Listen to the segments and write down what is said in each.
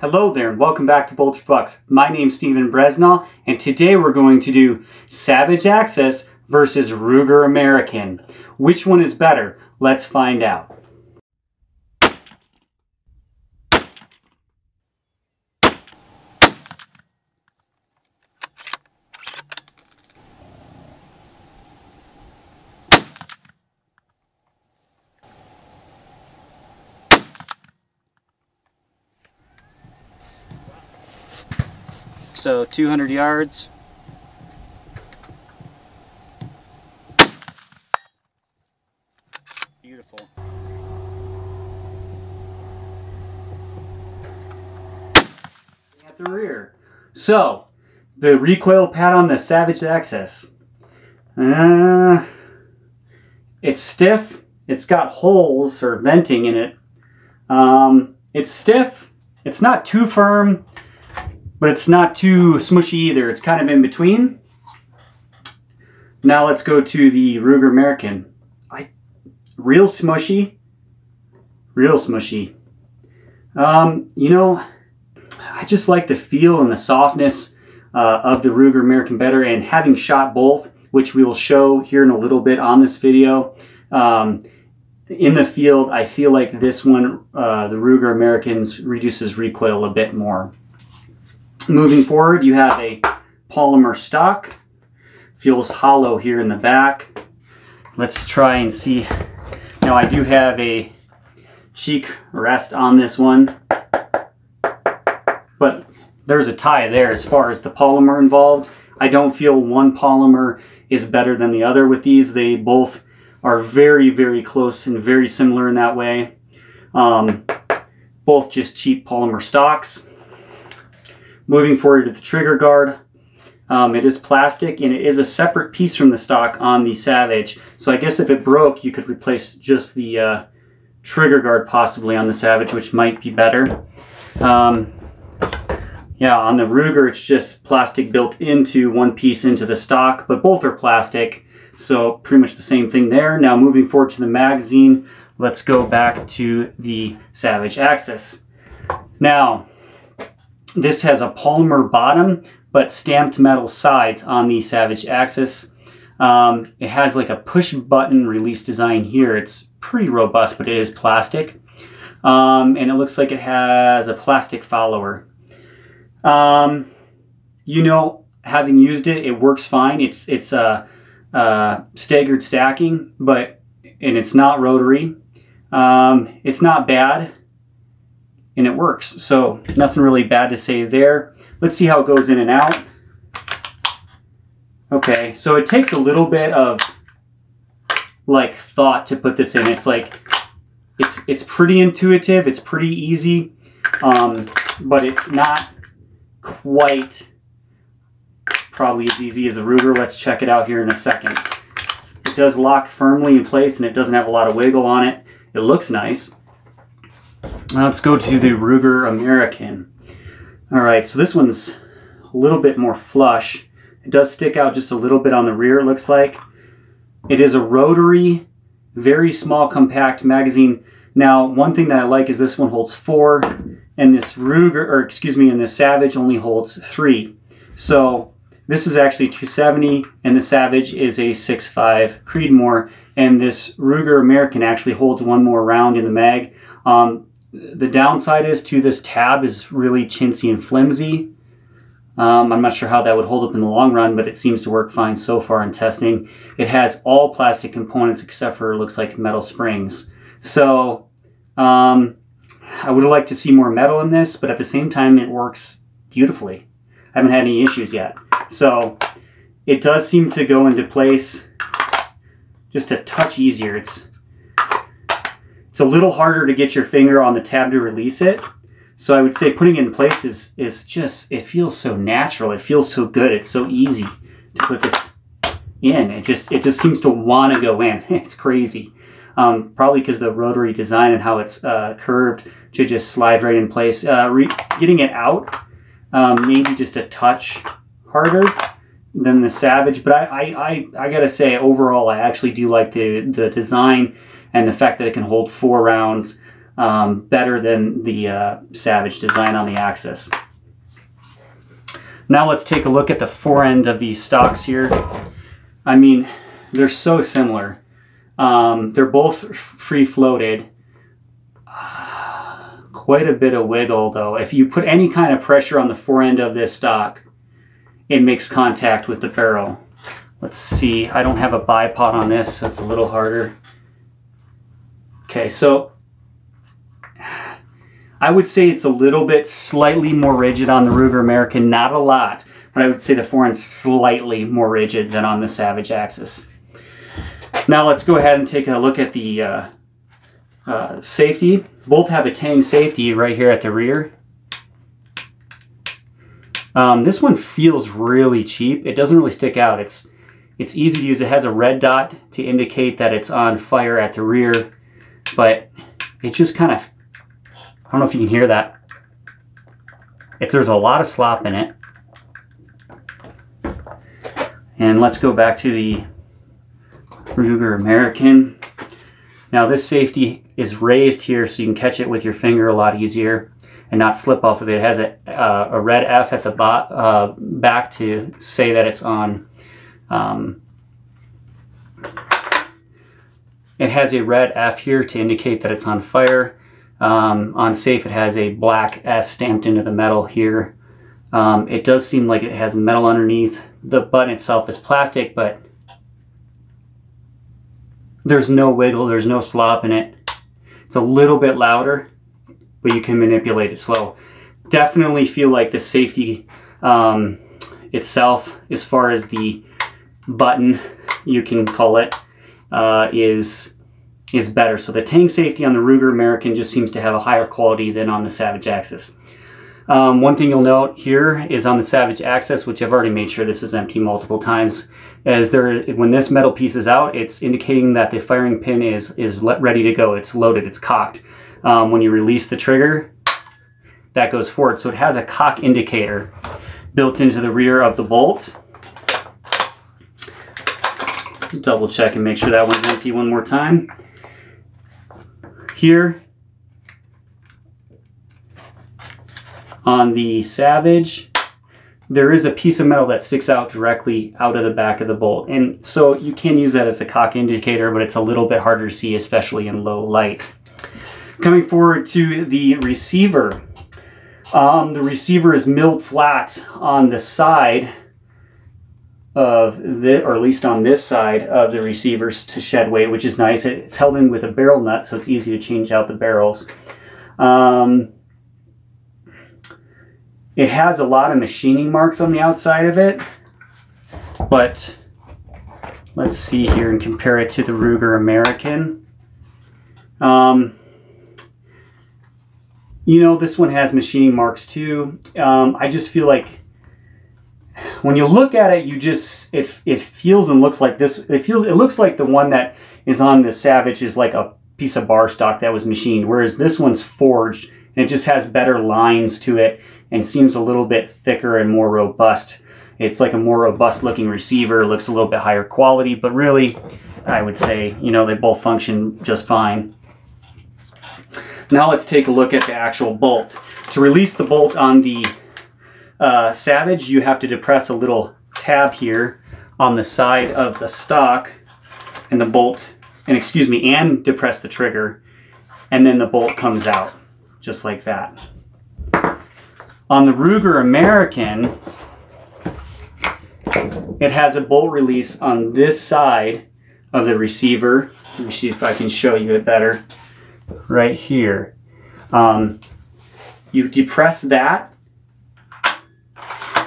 Hello there and welcome back to Bullets4Bucks. My name's Steven Bresnahan and today we're going to do Savage Axis versus Ruger American. Which one is better? Let's find out. So 200 yards. Beautiful. At the rear. So the recoil pad on the Savage Axis. It's stiff. It's got holes or venting in it. It's stiff. It's not too firm, but it's not too smushy either. It's kind of in between. Now let's go to the Ruger American. Real smushy. Real smushy. You know, I just like the feel and the softness of the Ruger American better. And having shot both, which we will show here in a little bit on this video, in the field, I feel like this one, the Ruger American's reduces recoil a bit more. Moving forward, you have a polymer stock. Feels hollow here in the back. Let's try and see. Now I do have a cheek rest on this one, but there's a tie there as far as the polymer involved. I don't feel one polymer is better than the other with these. They both are very, very close and very similar in that way. Both just cheap polymer stocks. Moving forward to the trigger guard, it is plastic and it is a separate piece from the stock on the Savage. So I guess if it broke, you could replace just the trigger guard possibly on the Savage, which might be better. Yeah, on the Ruger, it's just plastic built into one piece into the stock, but both are plastic. So pretty much the same thing there. Now moving forward to the magazine, let's go back to the Savage Axis. Now, this has a polymer bottom, but stamped metal sides on the Savage Axis. It has like a push button release design here. It's pretty robust, but it is plastic. And it looks like it has a plastic follower. You know, having used it, it works fine. It's staggered stacking, and it's not rotary. It's not bad. And it works, so nothing really bad to say there. Let's see how it goes in and out. Okay, so it takes a little bit of like thought to put this in. It's like it's pretty intuitive, it's pretty easy, but it's not quite probably as easy as a Ruger. Let's check it out here in a second. It does lock firmly in place and it doesn't have a lot of wiggle on it. It looks nice. Now let's go to the Ruger American. All right, so this one's a little bit more flush. It does stick out just a little bit on the rear, it looks like. It is a rotary, very small, compact magazine. Now, one thing that I like is this one holds 4, and this Ruger, or excuse me, and the Savage only holds 3. So this is actually 270, and the Savage is a 6.5 Creedmoor, and this Ruger American actually holds one more round in the mag. The downside is to this tab is really chintzy and flimsy. I'm not sure how that would hold up in the long run, but it seems to work fine so far in testing. It has all plastic components except for, it looks like, metal springs. So I would like to see more metal in this, but at the same time, it works beautifully. I haven't had any issues yet. So it does seem to go into place just a touch easier. It's a little harder to get your finger on the tab to release it. So I would say putting it in place is just, it feels so natural. It feels so good. It's so easy to put this in. It just seems to want to go in. It's crazy. Probably because the rotary design and how it's curved to just slide right in place. Getting it out, maybe just a touch harder than the Savage. But I got to say, overall, I actually do like the design and the fact that it can hold 4 rounds. better than the Savage design on the Axis. Now let's take a look at the fore end of these stocks here. I mean, they're so similar. They're both free-floated. Quite a bit of wiggle though. If you put any kind of pressure on the fore end of this stock, it makes contact with the barrel. Let's see, I don't have a bipod on this, so it's a little harder. Okay, so I would say it's a little bit slightly more rigid on the Ruger American, not a lot, but I would say the fore end's slightly more rigid than on the Savage Axis. Now let's go ahead and take a look at the safety. Both have a tang safety right here at the rear. This one feels really cheap. It doesn't really stick out. It's easy to use. It has a red dot to indicate that it's on fire at the rear, but it just kind of, I don't know if you can hear that. There's a lot of slop in it. And let's go back to the Ruger American. Now this safety is raised here so you can catch it with your finger a lot easier and not slip off of it. It has a red F at the back to say that it's on. It has a red F here to indicate that it's on fire. On safe, it has a black S stamped into the metal here. It does seem like it has metal underneath. The button itself is plastic, but there's no wiggle, there's no slop in it. It's a little bit louder, but you can manipulate it slow. Definitely feel like the safety itself, as far as the button, you can call it, is better. So the tang safety on the Ruger American just seems to have a higher quality than on the Savage Axis. One thing you'll note here is on the Savage Axis, which I've already made sure this is empty multiple times, as when this metal piece is out, it's indicating that the firing pin is ready to go. It's loaded, it's cocked. When you release the trigger, that goes forward. So it has a cock indicator built into the rear of the bolt. Double check and make sure that one's empty one more time. Here, on the Savage, there is a piece of metal that sticks out directly out of the back of the bolt. And so you can use that as a cock indicator, but it's a little bit harder to see, especially in low light. Coming forward to the receiver. The receiver is milled flat on the side of the, or at least on this side of the receivers to shed weight, which is nice. It's held in with a barrel nut, so it's easy to change out the barrels. It has a lot of machining marks on the outside of it, but let's see here and compare it to the Ruger American. You know, this one has machining marks too. I just feel like when you look at it, you just, it feels and looks like this. It looks like the one that is on the Savage is like a piece of bar stock that was machined, whereas this one's forged and it just has better lines to it and seems a little bit thicker and more robust. It's like a more robust looking receiver, looks a little bit higher quality, but really I would say, you know, they both function just fine. Now let's take a look at the actual bolt. To release the bolt on the Savage, you have to depress a little tab here on the side of the stock and the bolt, and depress the trigger, and then the bolt comes out just like that. On the Ruger American, it has a bolt release on this side of the receiver. Let me see if I can show you it better. Right here. You depress that,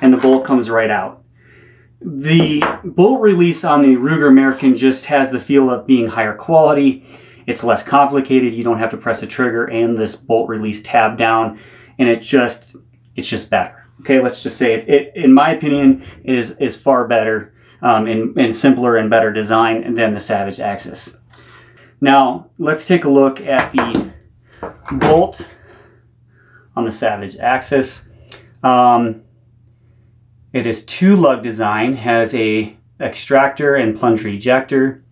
and the bolt comes right out. The bolt release on the Ruger American just has the feel of being higher quality. It's less complicated. You don't have to press a trigger and this bolt release tab down, and it's just better. Okay, let's just say it in my opinion, is far better and simpler and better design than the Savage Axis. Now, let's take a look at the bolt on the Savage Axis. It is two lug design, has a extractor and plunger ejector.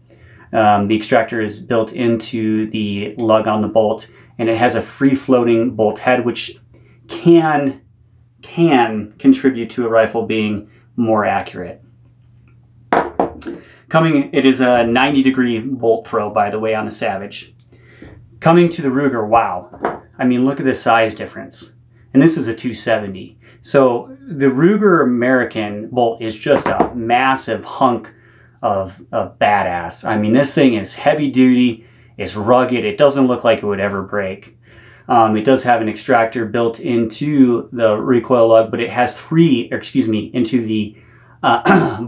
The extractor is built into the lug on the bolt, and it has a free-floating bolt head, which can contribute to a rifle being more accurate. It is a 90-degree bolt throw, by the way, on the Savage. Coming to the Ruger, wow. I mean, look at the size difference. And this is a 270. So the Ruger American bolt is just a massive hunk of badass. I mean, this thing is heavy duty, it's rugged, it doesn't look like it would ever break. It does have an extractor built into the recoil lug, but it has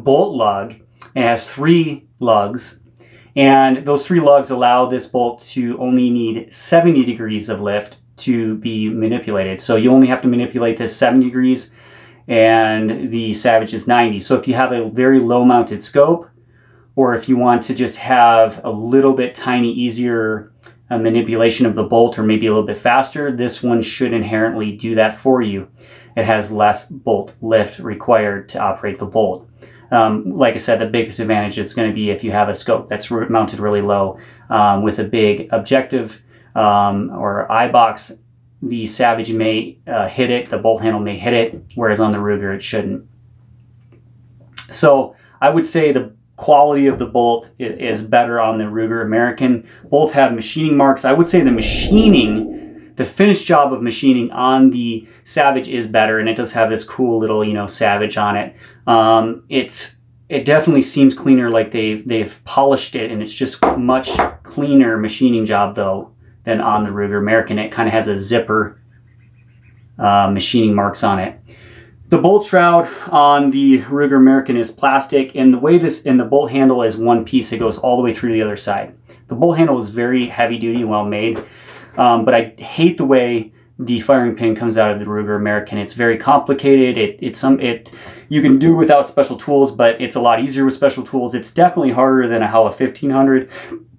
bolt lug. It has three lugs, and those three lugs allow this bolt to only need 70 degrees of lift to be manipulated. So you only have to manipulate this 70 degrees, and the Savage is 90. So if you have a very low mounted scope, or if you want to just have a little bit tiny easier manipulation of the bolt, or maybe a little bit faster, this one should inherently do that for you. It has less bolt lift required to operate the bolt. Like I said, the biggest advantage is going to be if you have a scope that's mounted really low with a big objective or eye box, the Savage may hit it, the bolt handle may hit it, whereas on the Ruger it shouldn't. So I would say the quality of the bolt is better on the Ruger American. Both have machining marks. I would say the finished job of machining on the Savage is better, and it does have this cool little, Savage on it. It definitely seems cleaner, like they've polished it, and it's just much cleaner machining job though than on the Ruger American. It kind of has a zipper machining marks on it. The bolt shroud on the Ruger American is plastic, and the bolt handle is one piece. It goes all the way through the other side. The bolt handle is very heavy duty, well made. But I hate the way the firing pin comes out of the Ruger American. It's very complicated. You can do without special tools, but it's a lot easier with special tools. It's definitely harder than a Howa 1500.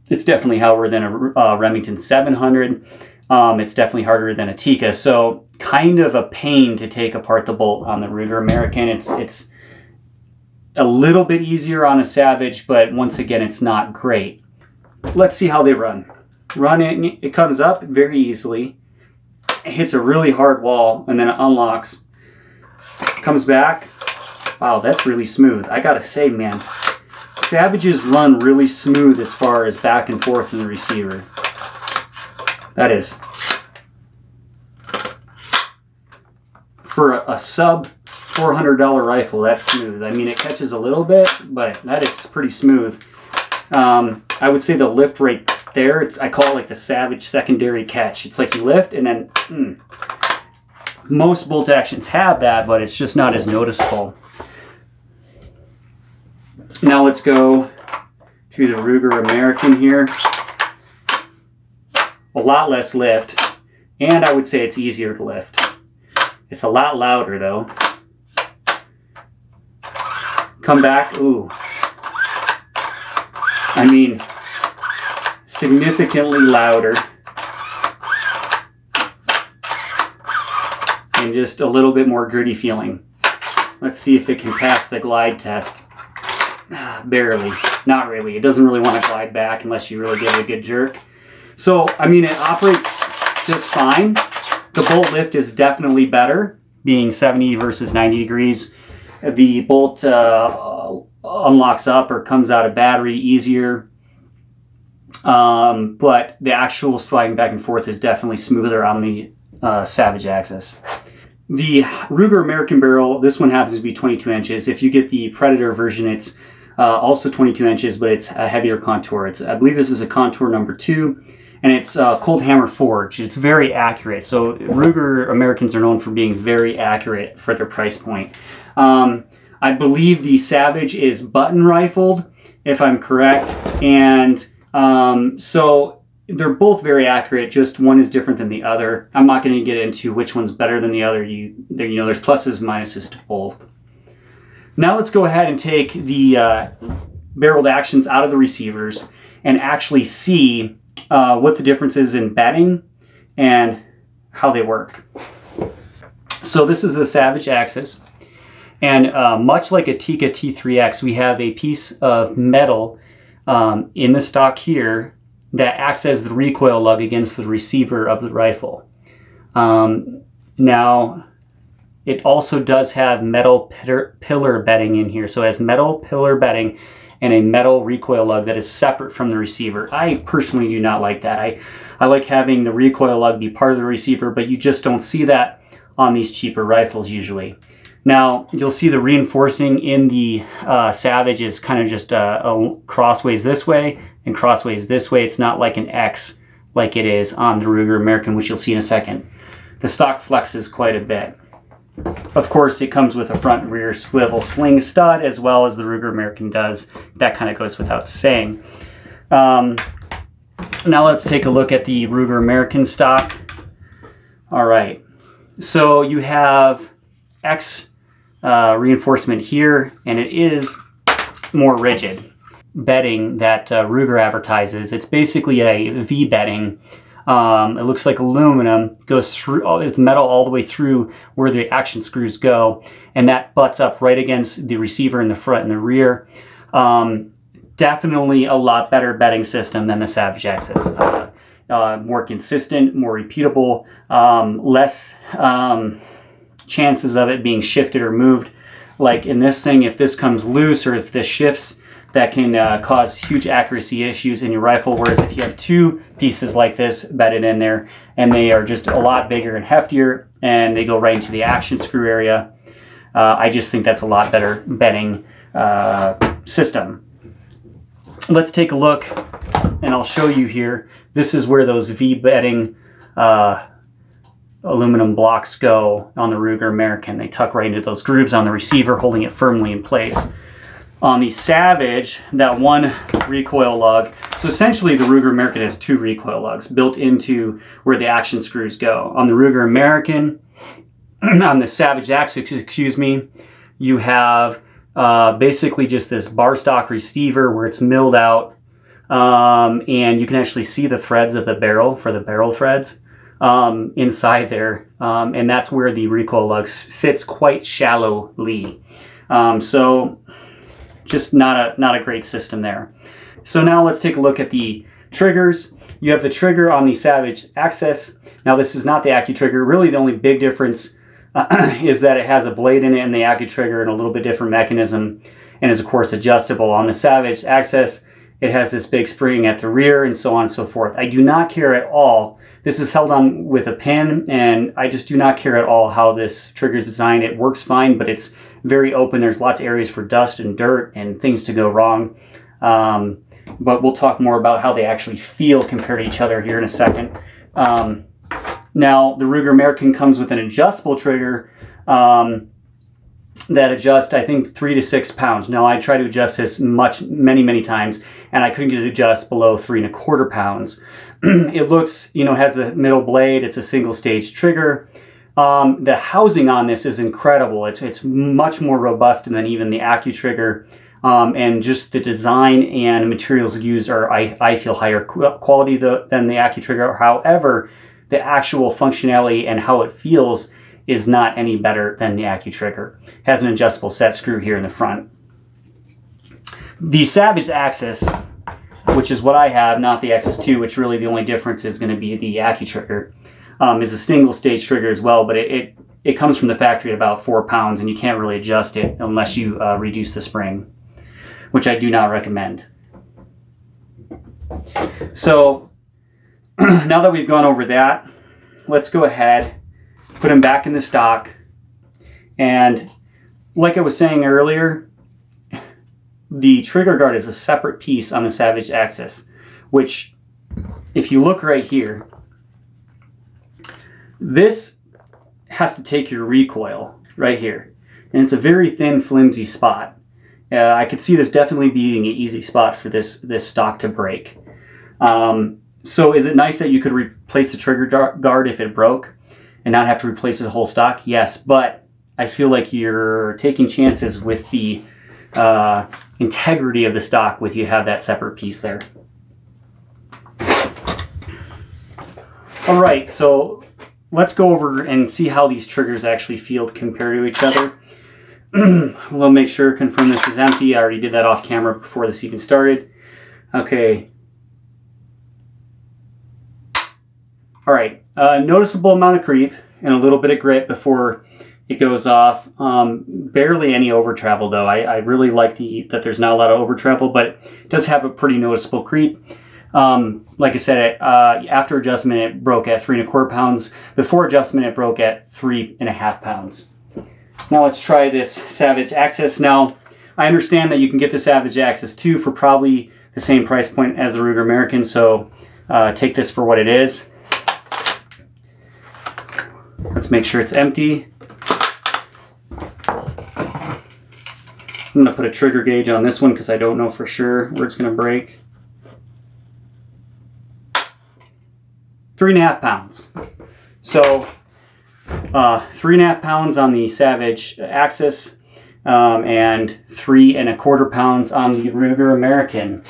It's definitely harder than a Remington 700. It's definitely harder than a Tikka. So kind of a pain to take apart the bolt on the Ruger American. It's a little bit easier on a Savage, but once again, it's not great. Let's see how they run. It comes up very easily, it hits a really hard wall, and then it unlocks, comes back. Wow, that's really smooth. I gotta say, man, Savages run really smooth as far as back and forth in the receiver. That is, for a sub $400 rifle, that's smooth. I mean, it catches a little bit, but that is pretty smooth. I would say the lift rate there, I call it like the Savage secondary catch. It's like you lift and then most bolt actions have that, but it's just not as noticeable. Now let's go to the Ruger American here. A lot less lift, and I would say it's easier to lift. It's a lot louder though. Come back, ooh. I mean, significantly louder, and just a little bit more gritty feeling. Let's see if it can pass the glide test. Barely, not really. It doesn't really want to glide back unless you really give it a good jerk. So, I mean, it operates just fine. The bolt lift is definitely better, being 70 versus 90 degrees. The bolt unlocks up or comes out of battery easier. But the actual sliding back and forth is definitely smoother on the Savage Axis. The Ruger American barrel, this one happens to be 22 inches. If you get the Predator version, it's also 22 inches, but it's a heavier contour. I believe this is a contour number 2, and it's cold hammer forged. It's very accurate. So Ruger Americans are known for being very accurate for their price point. I believe the Savage is button rifled, if I'm correct, and so they're both very accurate, just one is different than the other. I'm not going to get into which one's better than the other. There's pluses, minuses to both. Now let's go ahead and take the barreled actions out of the receivers and actually see what the difference is in batting and how they work. So this is the Savage Axis, and much like a Tikka T3x, we have a piece of metal in the stock here that acts as the recoil lug against the receiver of the rifle. Now, it also does have metal pillar bedding in here. So it has metal pillar bedding and a metal recoil lug that is separate from the receiver. I personally do not like that. I like having the recoil lug be part of the receiver, but you just don't see that on these cheaper rifles usually. Now, you'll see the reinforcing in the Savage is kind of just crossways this way and crossways this way. It's not like an X like it is on the Ruger American, which you'll see in a second. The stock flexes quite a bit. Of course, it comes with a front and rear swivel sling stud, as well as the Ruger American does. That kind of goes without saying. Now let's take a look at the Ruger American stock. All right, so you have X reinforcement here, and it is more rigid bedding that Ruger advertises. It's basically a V bedding. It looks like aluminum, goes through, it's metal all the way through where the action screws go, and that butts up right against the receiver in the front and the rear. Definitely a lot better bedding system than the Savage Axis. More consistent, more repeatable, less chances of it being shifted or moved. Like in this thing, if this comes loose or if this shifts, that can cause huge accuracy issues in your rifle, whereas if you have two pieces like this bedded in there, and they are just a lot bigger and heftier, and they go right into the action screw area, I just think that's a lot better bedding system. Let's take a look, and I'll show you here. This is where those V-bedding aluminum blocks go on the Ruger American. They tuck right into those grooves on the receiver, holding it firmly in place. On the Savage, that one recoil lug, so essentially the Ruger American has two recoil lugs built into where the action screws go. On the Ruger American, on the Savage Axis, excuse me, you have basically just this bar stock receiver where it's milled out, and you can actually see the threads of the barrel for the barrel threads inside there, and that's where the recoil lug sits quite shallowly. So just not a great system there. So now let's take a look at the triggers. You have the trigger on the Savage Axis. Now this is not the AccuTrigger. Really the only big difference is that it has a blade in it and the AccuTrigger and a little bit different mechanism, and is of course adjustable. On the Savage Axis, it has this big spring at the rear and so on and so forth. I do not care at all. This is held on with a pin, and I just do not care at all how this trigger is designed. It works fine, but it's very open. There's lots of areas for dust and dirt and things to go wrong. But we'll talk more about how they actually feel compared to each other here in a second. Now, the Ruger American comes with an adjustable trigger that adjusts, I think, 3 to 6 pounds. Now, I tried to adjust this many times, and I couldn't get it to adjust below 3 1/4 pounds. It looks, you know, has the middle blade. It's a single-stage trigger. The housing on this is incredible. It's much more robust than even the AccuTrigger, and just the design and materials used are, I feel, higher quality than the AccuTrigger. However, the actual functionality and how it feels is not any better than the AccuTrigger. It has an adjustable set screw here in the front. The Savage Axis, which is what I have, not the Axis II, which really the only difference is going to be the AccuTrigger, is a single stage trigger as well, but it comes from the factory at about 4 pounds, and you can't really adjust it unless you reduce the spring, which I do not recommend. So now that we've gone over that, let's go ahead, put them back in the stock, and like I was saying earlier, the trigger guard is a separate piece on the Savage Axis, which if you look right here, this has to take your recoil right here, and it's a very thin, flimsy spot. I could see this definitely being an easy spot for this stock to break. So is it nice that you could replace the trigger guard if it broke and not have to replace the whole stock? Yes, but I feel like you're taking chances with the integrity of the stock with you have that separate piece there. All right, so let's go over and see how these triggers actually feel compared to each other. We'll make sure, confirm this is empty. I already did that off camera before this even started. Okay. All right, noticeable amount of creep and a little bit of grit before it goes off. Barely any over-travel though. I really like that there's not a lot of over-travel, but it does have a pretty noticeable creep. Like I said, after adjustment, it broke at 3¼ pounds. Before adjustment, it broke at 3.5 pounds. Now let's try this Savage Axis. Now, I understand that you can get the Savage Axis II for probably the same price point as the Ruger American, so take this for what it is. Let's make sure it's empty. I'm going to put a trigger gauge on this one because I don't know for sure where it's going to break. 3.5 pounds. So 3.5 pounds on the Savage Axis and 3¼ pounds on the Ruger American.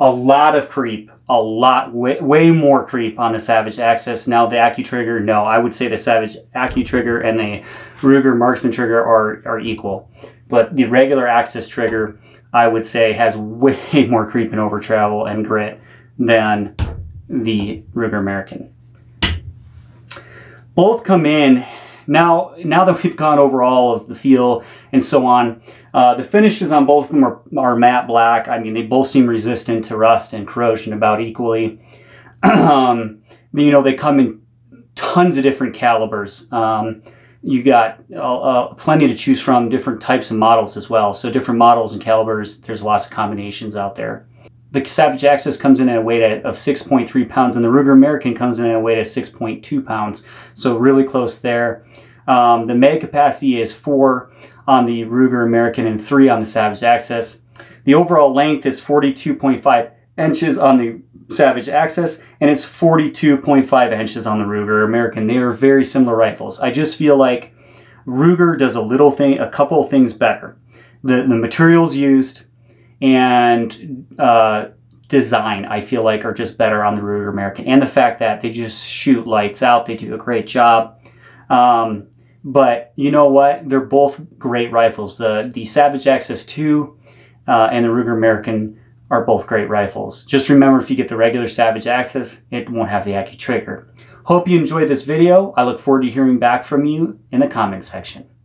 A lot of creep. A lot, way more creep on the Savage Axis. Now the AccuTrigger, no, I would say the Savage AccuTrigger and the Ruger Marksman Trigger are equal. But the regular Axis trigger, I would say, has way more creep and over travel and grit than the Ruger American. Both come in. Now that we've gone over all of the feel and so on, the finishes on both of them are matte black. I mean, they both seem resistant to rust and corrosion about equally. You know, they come in tons of different calibers. You got plenty to choose from, different types of models as well. So different models and calibers, there's lots of combinations out there. The Savage Axis comes in at a weight of 6.3 pounds, and the Ruger American comes in at a weight of 6.2 pounds. So really close there. The mag capacity is 4 on the Ruger American and 3 on the Savage Axis. The overall length is 42.5 inches on the Savage Axis, and it's 42.5 inches on the Ruger American. They are very similar rifles. I just feel like Ruger does a couple of things better. The materials used and design, I feel like, are just better on the Ruger American, and the fact that they just shoot lights out. They do a great job. But you know what? They're both great rifles. The Savage Axis II and the Ruger American are both great rifles. Just remember, if you get the regular Savage Axis, it won't have the AccuTrigger. Hope you enjoyed this video. I look forward to hearing back from you in the comment section.